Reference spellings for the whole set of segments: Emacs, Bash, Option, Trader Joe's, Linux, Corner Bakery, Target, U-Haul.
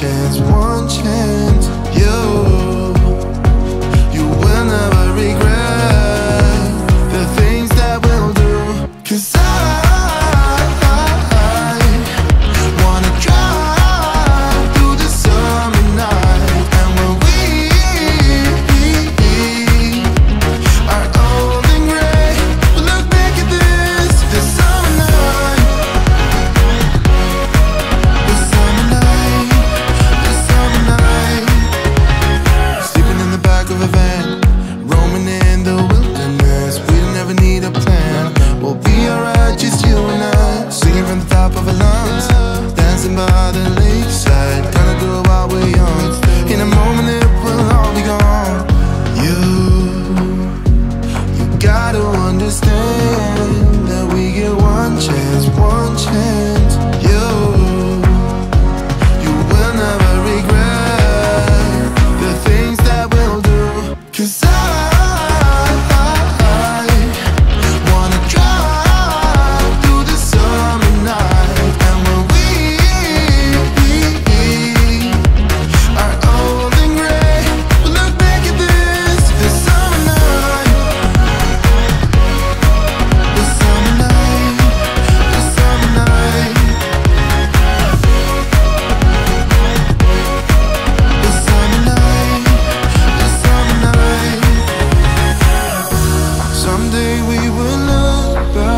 chance, one chance. You will never regret the things that we'll do. 'Cause I wanna drive through the summer night, and when we are old and gray, we'll look back at this summer night. The summer night, the summer night. Sleeping in the back of a van, roaming in the wilderness. We'll never need a plan, we'll be alright, just you and I. Singing from the top of our lungs, dancing by the lakeside. Gonna go while we're young, in a moment it will all be gone. You gotta understand that we get one chance, one chance. You will never regret the things that we'll do. 'Cause I wanna drive through the summer night, and when we are old and gray, we'll look back at this summer night. The summer night, the summer night, the summer night, the summer night. Someday we will look back,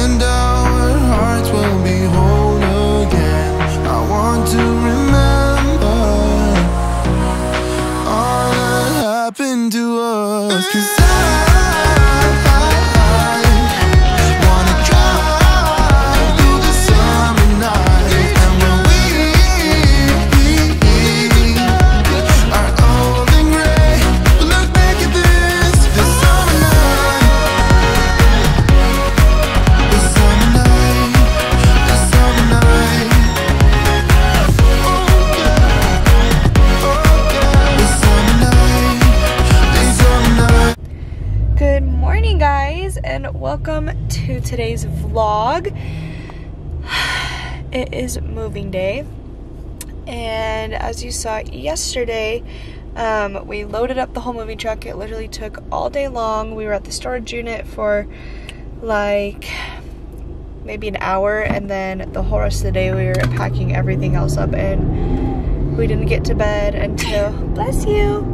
and our hearts will be whole again. I want to remember all that happened to us. 'Cause I wanna drive through the summer night, and when we are old and gray, we'll look back at this summer night. The summer night, the summer night. Oh yeah, oh yeah. The summer night, the summer night. Good morning, guys, and welcome to today's vlog. It is moving day, and as you saw yesterday, we loaded up the whole moving truck. It literally took all day long. We were at the storage unit for like maybe an hour, and then the whole rest of the day we were packing everything else up, and we didn't get to bed until bless you.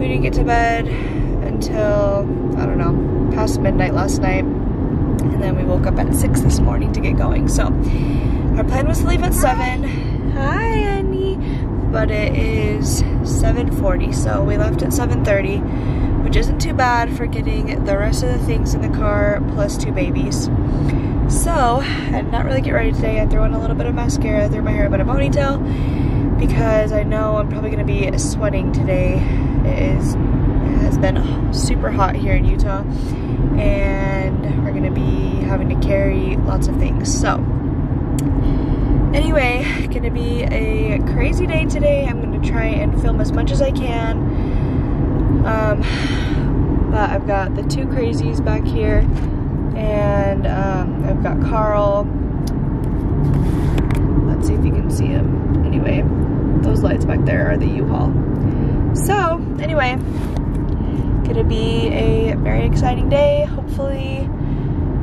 We didn't get to bed until, I don't know, past midnight last night, and then we woke up at 6 this morning to get going. So our plan was to leave at 7. Hi, Annie. But it is 7:40, so we left at 7:30, which isn't too bad for getting the rest of the things in the car plus 2 babies. So I did not really get ready today. I threw on a little bit of mascara, I threw my hair up in a ponytail because I know I'm probably gonna be sweating today. It has been super hot here in Utah, and we're gonna be having to carry lots of things. So anyway, gonna be a crazy day today. I'm gonna try and film as much as I can. But I've got the two crazies back here, and I've got Carl. Let's see if you can see him. Anyway, those lights back there are the U-Haul. So anyway, gonna be a very exciting day. Hopefully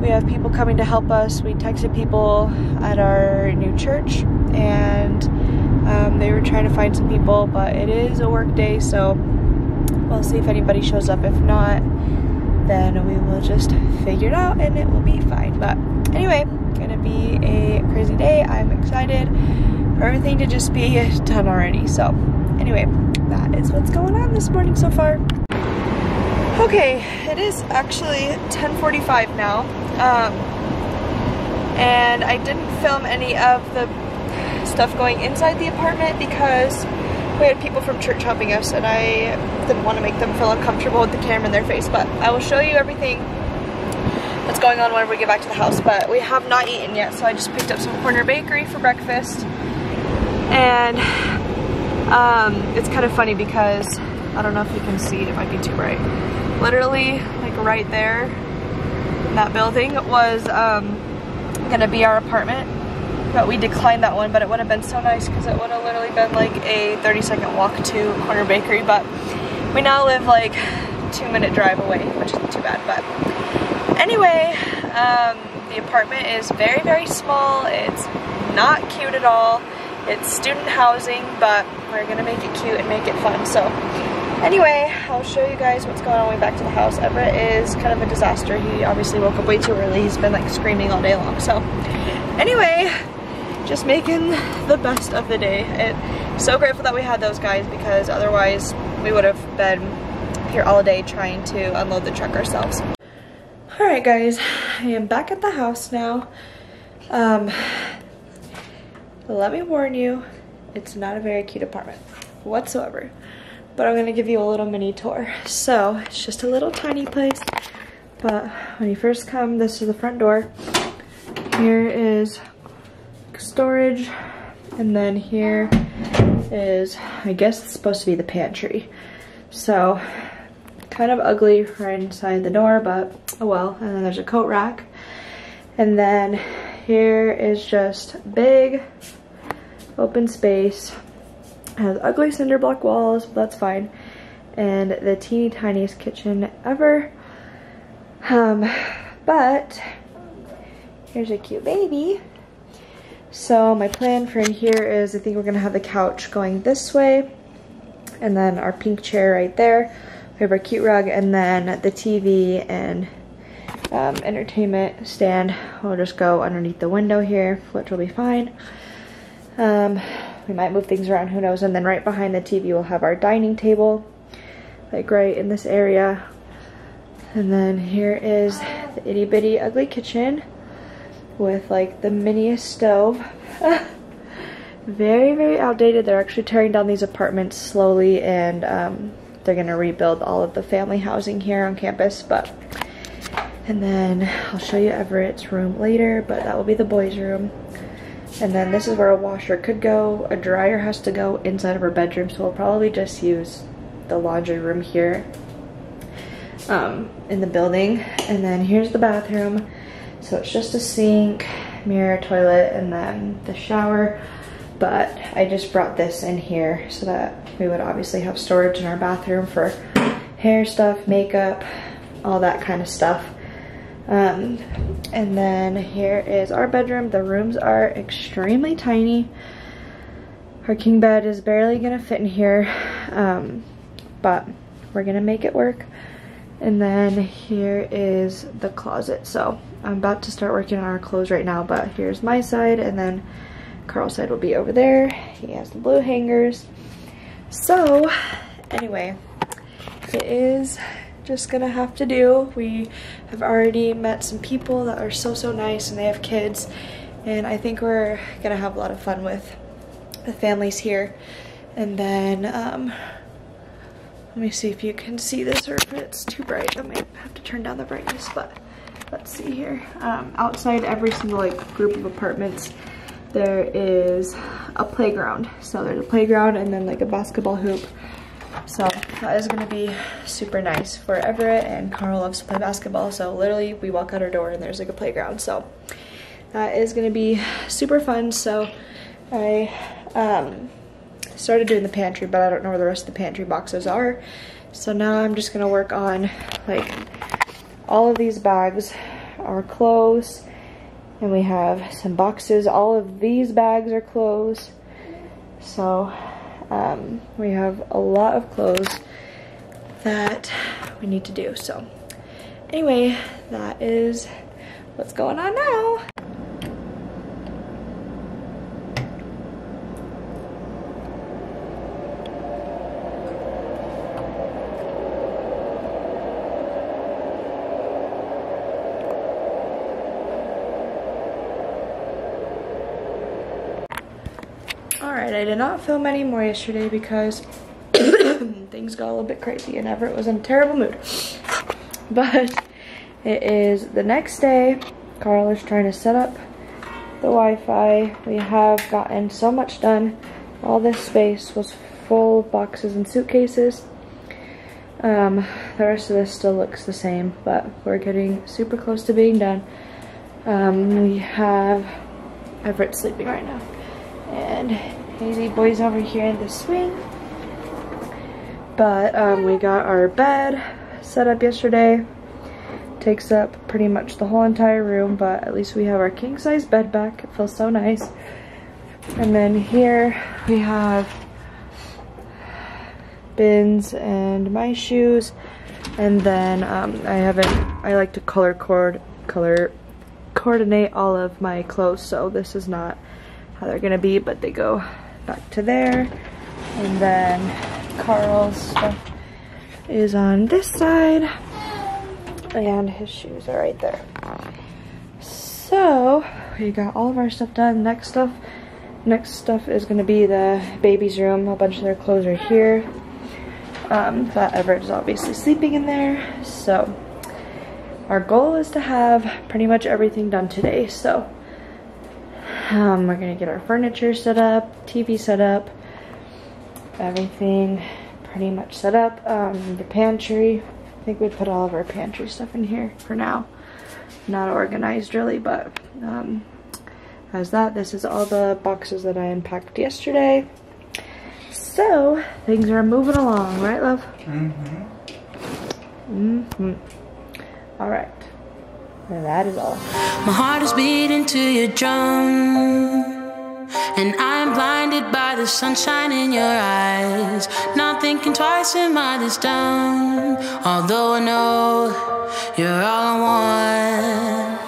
we have people coming to help us. We texted people at our new church, and they were trying to find some people, but it is a work day, so we'll see if anybody shows up. If not, then we will just figure it out and it will be fine. But anyway, gonna be a crazy day. I'm excited for everything to just be done already. So anyway, that is what's going on this morning so far. Okay, it is actually 10:45 now, and I didn't film any of the stuff going inside the apartment because we had people from church helping us, and I didn't want to make them feel uncomfortable with the camera in their face. But I will show you everything that's going on whenever we get back to the house. But we have not eaten yet, so I just picked up some Corner Bakery for breakfast, and it's kind of funny because I don't know if you can see, it might be too bright. Literally, like right there in that building was gonna be our apartment. but we declined that one. But it would have been so nice because it would have literally been like a 30-second walk to Corner Bakery, but we now live like 2-minute drive away, which isn't too bad. But anyway, the apartment is very, very small. It's not cute at all. It's student housing, but we're gonna make it cute and make it fun. So anyway, I'll show you guys what's going on way back to the house. Everett is kind of a disaster. He obviously woke up way too early. He's been like screaming all day long. So anyway, just making the best of the day. It's so grateful that we had those guys, because otherwise we would have been here all day trying to unload the truck ourselves. All right guys, I am back at the house now. Let me warn you, it's not a very cute apartment whatsoever, but I'm gonna give you a little mini tour. So it's just a little tiny place, but when you first come, this is the front door. Here is storage, and then here is, I guess it's supposed to be the pantry. So kind of ugly right inside the door, but oh well. And then there's a coat rack, and then here is just big open space. It has ugly cinder block walls, but that's fine. And the teeny tiniest kitchen ever. But here's a cute baby. So my plan for in here is, I think we're gonna have the couch going this way, and then our pink chair right there. We have our cute rug, and then the TV and entertainment stand. We'll just go underneath the window here, which will be fine. We might move things around, who knows. And then right behind the TV we'll have our dining table, like right in this area. And then here is the itty bitty ugly kitchen with like the miniest stove. Very, very outdated. They're actually tearing down these apartments slowly, and they're gonna rebuild all of the family housing here on campus. But and then I'll show you Everett's room later, but that will be the boys' room. And then this is where a washer could go. A dryer has to go inside of her bedroom, so we'll probably just use the laundry room here in the building. And then here's the bathroom. So it's just a sink, mirror, toilet, and then the shower. But I just brought this in here so that we would obviously have storage in our bathroom for hair stuff, makeup, all that kind of stuff. And then here is our bedroom. The rooms are extremely tiny. Our king bed is barely gonna fit in here, but we're gonna make it work. And then here is the closet. So I'm about to start working on our clothes right now, but here's my side, and then Carl's side will be over there. He has the blue hangers. So anyway, it is just gonna have to do. We have already met some people that are so nice, and they have kids, and I think we're gonna have a lot of fun with the families here. And then let me see if you can see this, or if it's too bright I might have to turn down the brightness, but let's see here. Outside every single like group of apartments there is a playground. So there's a playground and then like a basketball hoop. So that is gonna be super nice for Everett, and Carl loves to play basketball, so literally we walk out our door and there's like a playground. So that is gonna be super fun. So I started doing the pantry, but I don't know where the rest of the pantry boxes are. So now I'm just gonna work on like all of these bags are clothes, and we have some boxes. All of these bags are clothes. So we have a lot of clothes that we need to do. So anyway, that is what's going on now. I did not film any more yesterday because things got a little bit crazy and Everett was in a terrible mood. But it is the next day. Carl is trying to set up the Wi-Fi. We have gotten so much done. All this space was full of boxes and suitcases. The rest of this still looks the same, but we're getting super close to being done. We have Everett's sleeping right now. And Hazy Boy's over here in the swing. But we got our bed set up yesterday. Takes up pretty much the whole entire room, but at least we have our king size bed back. It feels so nice. And then here we have bins and my shoes. And then I like to color coordinate all of my clothes, so this is not how they're gonna be, but they go back to there. And then Carl's stuff is on this side, and his shoes are right there. So we got all of our stuff done. Next stuff is gonna be the baby's room. A bunch of their clothes are here. But Everett is obviously sleeping in there, so our goal is to have pretty much everything done today. So we're gonna get our furniture set up, TV set up, everything pretty much set up. The pantry, I think we put all of our pantry stuff in here for now. Not organized really, but as that, this is all the boxes that I unpacked yesterday. So things are moving along, right, love? Mm-hmm. Mm-hmm. All right. And that is all. My heart is beating to your drum, and I'm blinded by the sunshine in your eyes. Not thinking twice, am I this dumb? Although I know you're all I want.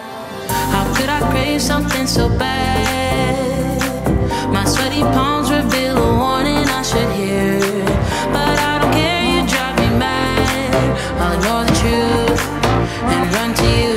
How could I crave something so bad? My sweaty palms reveal a warning I should hear, but I don't care, you drive me mad. I'll ignore the truth and run to you.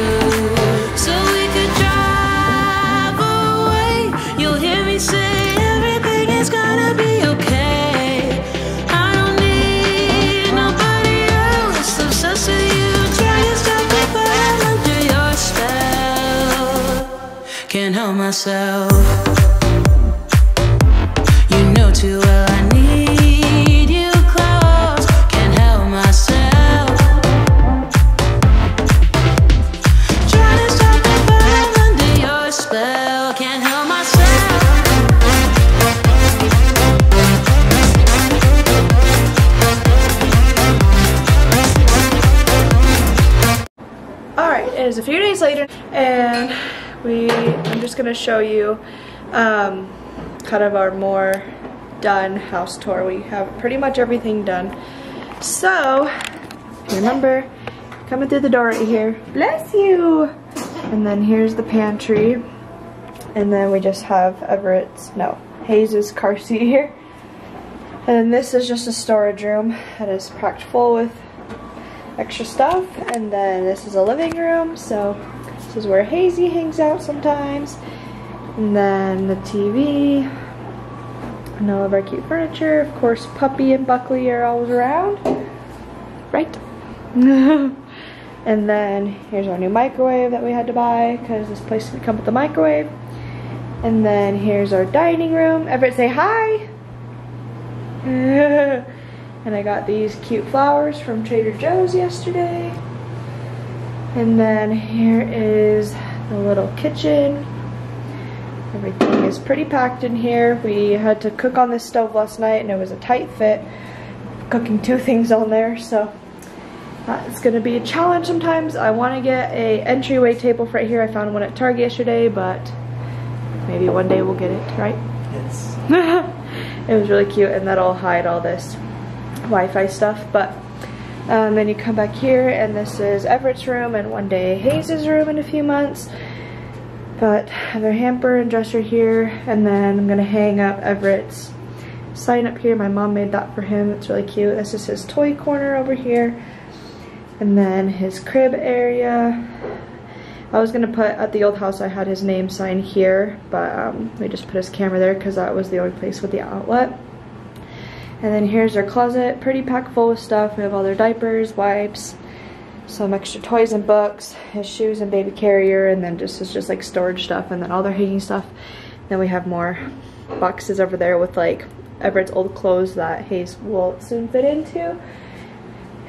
Can't help myself. You know too well I need you close. Can't help myself. Try to stop me, but I'm under your spell. Can't help myself. Alright, it is a few days later, and I'm just gonna show you kind of our more done house tour. We have pretty much everything done. So remember, coming through the door right here. Bless you. And then here's the pantry. And then we just have Hayes' car seat here. And then this is just a storage room that is packed full with extra stuff. And then this is a living room. So this is where Hazy hangs out sometimes. And then the TV and all of our cute furniture. Of course, Puppy and Buckley are always around, right? And then here's our new microwave that we had to buy because this place didn't come with the microwave. And then here's our dining room. Everett, say hi! And I got these cute flowers from Trader Joe's yesterday. And then here is the little kitchen. Everything is pretty packed in here. We had to cook on this stove last night, and it was a tight fit, cooking two things on there, so it's gonna be a challenge sometimes. I wanna get a entryway table right here. I found one at Target yesterday, but maybe one day we'll get it, right? Yes. It was really cute, and that'll hide all this Wi-Fi stuff, but then you come back here, and this is Everett's room, and one day Hayes' room in a few months. But their hamper and dresser here, and then I'm gonna hang up Everett's sign up here. My mom made that for him. It's really cute. This is his toy corner over here, and then his crib area. I was gonna put, at the old house I had his name sign here, but we just put his camera there because that was the only place with the outlet. And then here's their closet, pretty packed full with stuff. We have all their diapers, wipes, some extra toys and books, his shoes and baby carrier, and then it's just like storage stuff, and then all their hanging stuff. Then we have more boxes over there with like Everett's old clothes that Hayes will soon fit into.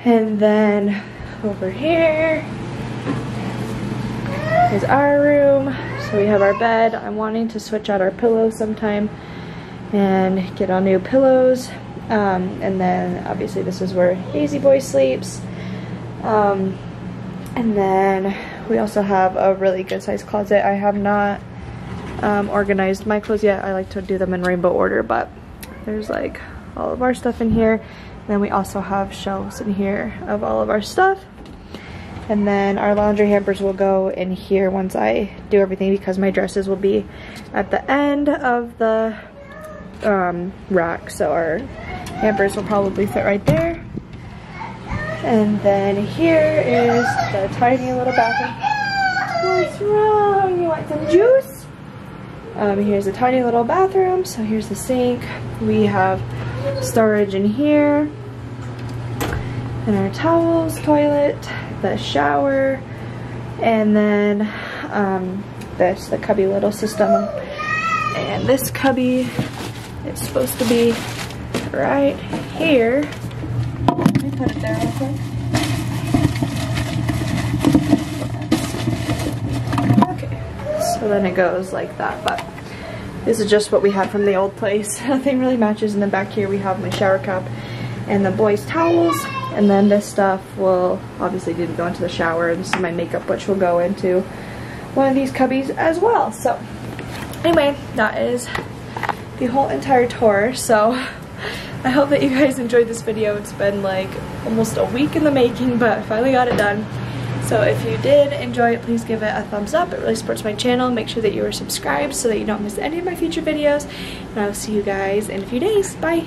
And then over here is our room. It's So we have our bed. I'm wanting to switch out our pillows sometime and get on new pillows. And then obviously this is where Hazy Boy sleeps. And then we also have a really good sized closet. I have not organized my clothes yet. I like to do them in rainbow order, but there's like all of our stuff in here. And then we also have shelves in here of all of our stuff. And then our laundry hampers will go in here once I do everything, because my dresses will be at the end of the rack. So our hampers will probably fit right there. And then here is the tiny little bathroom. What's wrong? You want some juice? Here's a tiny little bathroom. So here's the sink. We have storage in here. And our towels, toilet, the shower, and then the cubby little system. And this cubby is supposed to be right here. Let me put it there real quick. Okay, so then it goes like that, but this is just what we had from the old place. Nothing really matches. In the back here we have my shower cap and the boys' towels. And then this stuff will obviously didn't go into the shower. This is my makeup, which will go into one of these cubbies as well. So anyway, that is the whole entire tour. So I hope that you guys enjoyed this video. It's been like almost a week in the making, but I finally got it done. So if you did enjoy it, please give it a thumbs up. It really supports my channel. Make sure that you are subscribed so that you don't miss any of my future videos. And I will see you guys in a few days. Bye.